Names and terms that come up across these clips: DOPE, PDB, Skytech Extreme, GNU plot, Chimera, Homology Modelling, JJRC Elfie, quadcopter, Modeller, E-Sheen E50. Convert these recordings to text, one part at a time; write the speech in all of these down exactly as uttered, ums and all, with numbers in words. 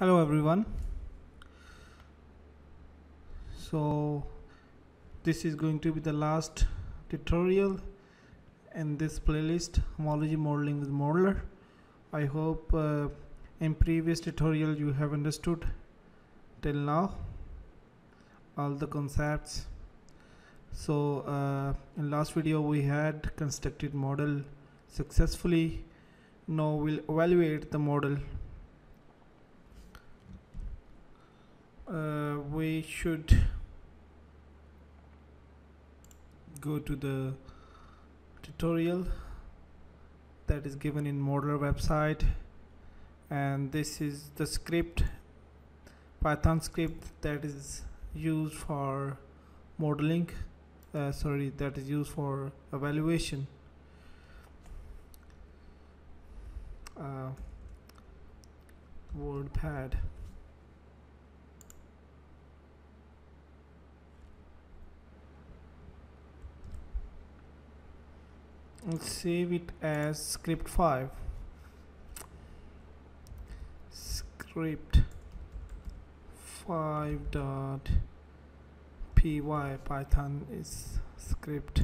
Hello everyone. So this is going to be the last tutorial in this playlist, homology modeling with Modeller. I hope uh, in previous tutorial you have understood till now all the concepts. So uh, in last video we had constructed model successfully. Now we'll evaluate the model. Uh, we should go to the tutorial that is given in Modeller website, and this is the script, Python script that is used for modeling, uh, sorry that is used for evaluation. Uh, WordPad. Let's save it as script five. Script five dot py. Python is script.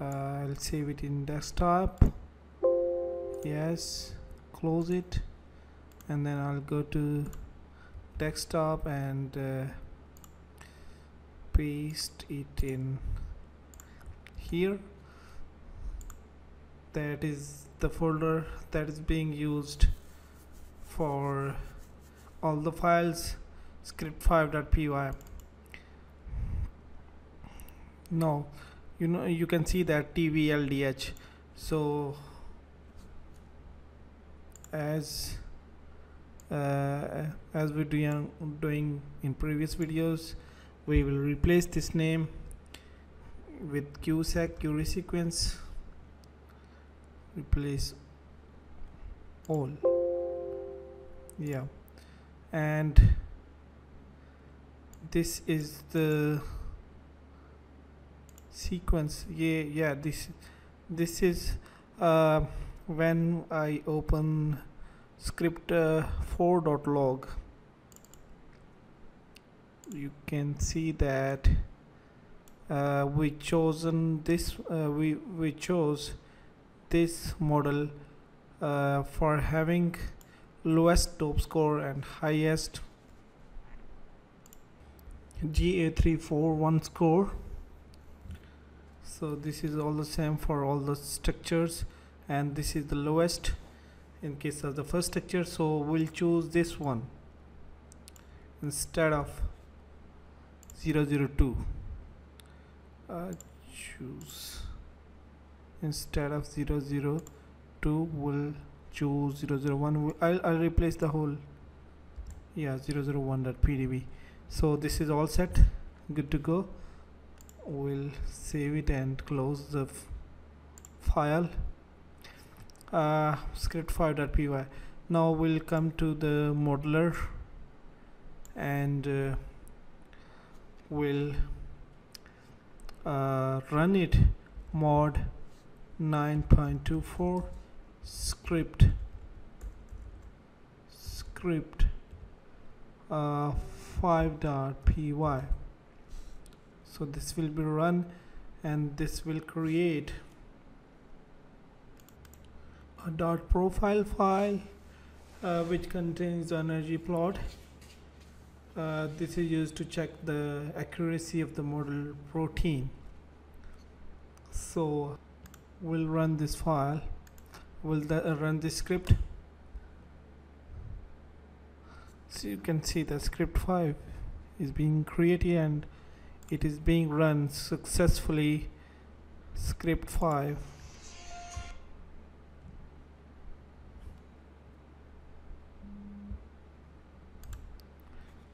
Uh, I'll save it in desktop. Yes, close it, and then I'll go to desktop and uh, paste it in here. That is the folder that is being used for all the files, script five dot py. Now you know you can see that T V L D H. So as uh, as we doing doing in previous videos, we will replace this name with Q sec, query sequence. Replace all, yeah, and this is the sequence. Yeah, yeah. This this is uh, when I open script uh, four dot log. You can see that uh, we chosen this. Uh, we we chose. this model uh, for having lowest DOPE score and highest G A three forty-one score. So this is all the same for all the structures, and this is the lowest in case of the first structure, so we'll choose this one instead of zero zero two. Uh, choose instead of zero zero two, we'll choose zero zero one. I'll, I'll replace the whole, yeah, zero zero one dot P D B. So this is all set, good to go. We'll save it and close the file, uh, script five dot py. Now we'll come to the Modeller and uh, we'll uh, run it. Mod nine point two four script script uh, five dot py. So this will be run, and this will create a dot profile file uh, which contains the energy plot. Uh, this is used to check the accuracy of the model protein. So we'll run this file, we'll the, uh, run this script. So you can see the script five is being created and it is being run successfully. Script five.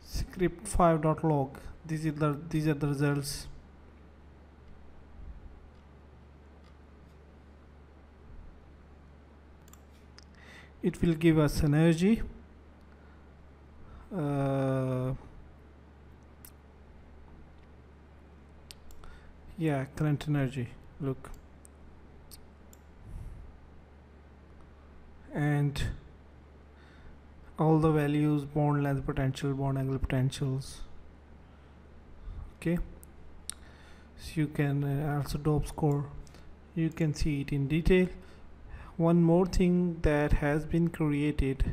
Script five dot log. These are the these are the results. It will give us an energy, uh, yeah, current energy, look, and all the values, bond length potential, bond angle potentials. Okay, so you can uh, also DOPE score, you can see it in detail. One more thing that has been created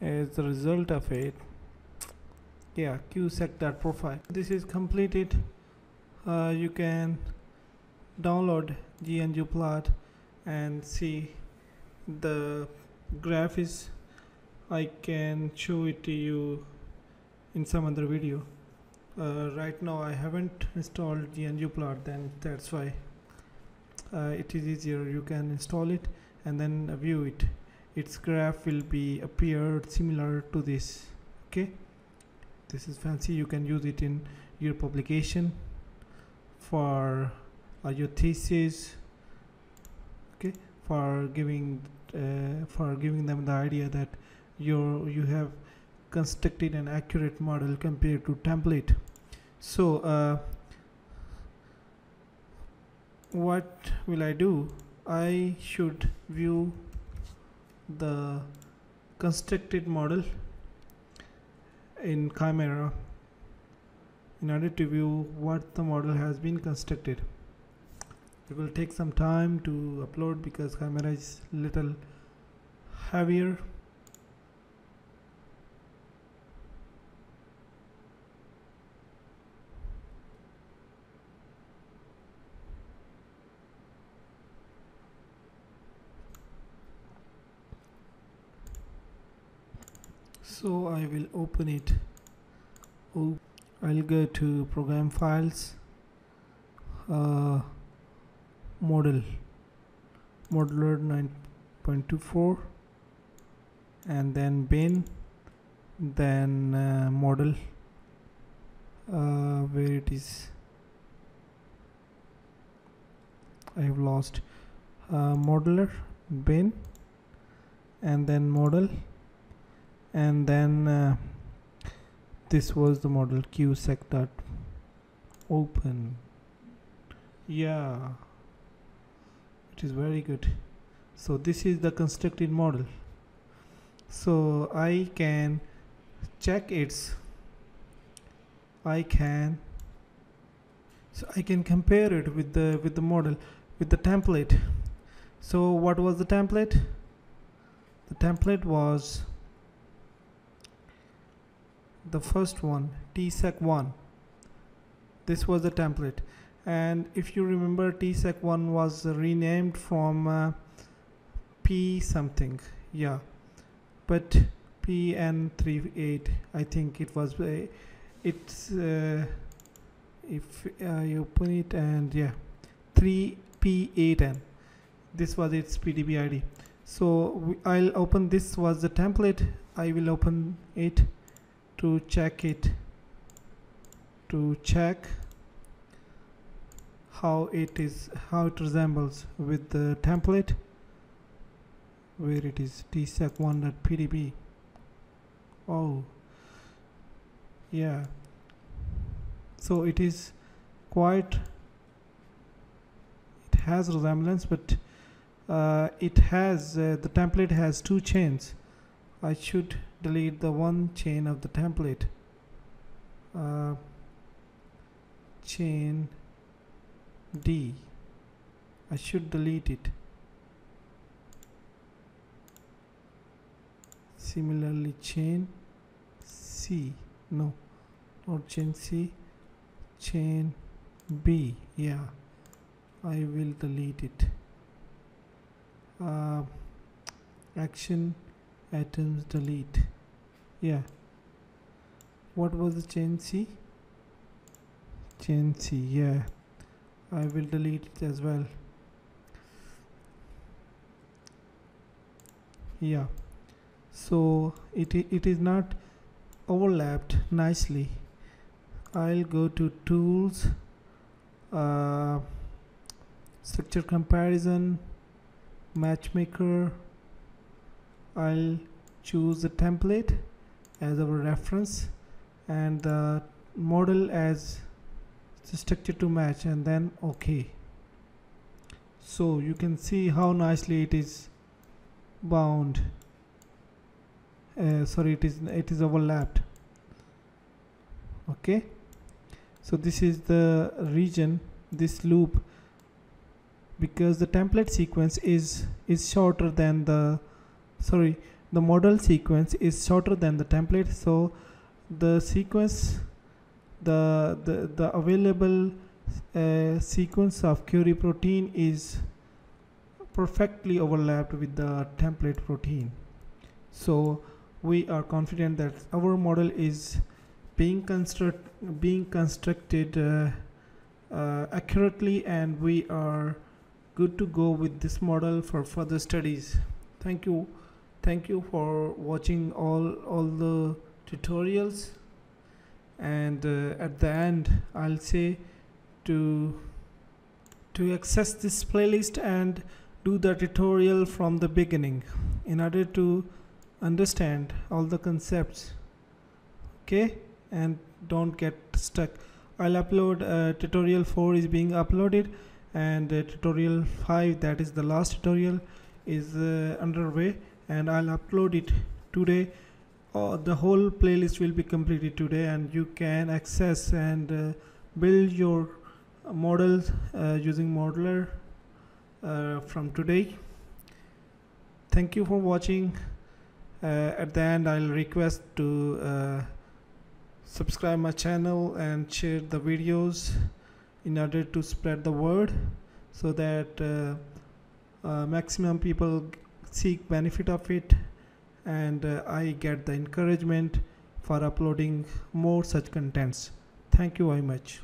as the result of it, yeah, qsec.profile. This is completed. Uh, you can download G N U plot and see the graph is. I can show it to you in some other video. Uh, right now I haven't installed G N U plot, then that's why uh, it is easier. You can install it and then view it. Its graph will be appeared similar to this. Okay, this is fancy. You can use it in your publication, for uh, your thesis. Okay, for giving uh, for giving them the idea that your you have constructed an accurate model compared to template. So uh, what will I do? I should view the constructed model in Chimera in order to view what the model has been constructed. It will take some time to upload because Chimera is little heavier. So I will open it. Oh, I'll go to program files, uh, model, Modeller nine point two four, and then bin, then uh, model, uh, where it is. I have lost uh, Modeller, bin, and then model. And then uh, this was the model qsec dot open. Yeah, it is very good. So this is the constructed model. So I can check its. I can. So I can compare it with the with the model with the template. So what was the template? The template was the first one, T sec one. This was the template, and if you remember, T sec one was renamed from uh, P something, yeah, but P N thirty-eight, I think it was. Uh, it's uh, if uh, you open it, and yeah, three P eight N. This was its P D B I D. So I'll open. This was the template. I will open it to check it, to check how it is, how it resembles with the template, where it is T sec one dot P D B. Oh yeah, so it is quite, it has resemblance, but uh, it has uh, the template has two chains. I should delete the one chain of the template, uh, chain D. I should delete it. Similarly, chain C, no, not chain C, chain B. Yeah, I will delete it. Uh, action atoms delete. Yeah, what was the chain C? Chain C, yeah, I will delete it as well. Yeah, so it, it is not overlapped nicely. I'll go to tools, uh, structure comparison, matchmaker. I'll choose the template as our reference and the model as the structure to match, and then OK. So you can see how nicely it is bound uh, sorry, it is it is overlapped. Okay, so this is the region, this loop, because the template sequence is is shorter than the sorry the model sequence is shorter than the template, so the sequence the the, the available uh, sequence of query protein is perfectly overlapped with the template protein. So we are confident that our model is being construct being constructed uh, uh, accurately, and we are good to go with this model for further studies. Thank you. Thank you for watching all all the tutorials, and uh, at the end I'll say to to access this playlist and do the tutorial from the beginning in order to understand all the concepts, okay, and don't get stuck. I'll upload uh, tutorial four is being uploaded, and uh, tutorial five, that is the last tutorial, is uh, underway, and I'll upload it today. Uh, the whole playlist will be completed today, and you can access and uh, build your models uh, using Modeller uh, from today. Thank you for watching. Uh, at the end I'll request to uh, subscribe my channel and share the videos in order to spread the word, so that uh, uh, maximum people seek benefit of it, and uh, I get the encouragement for uploading more such contents. Thank you very much.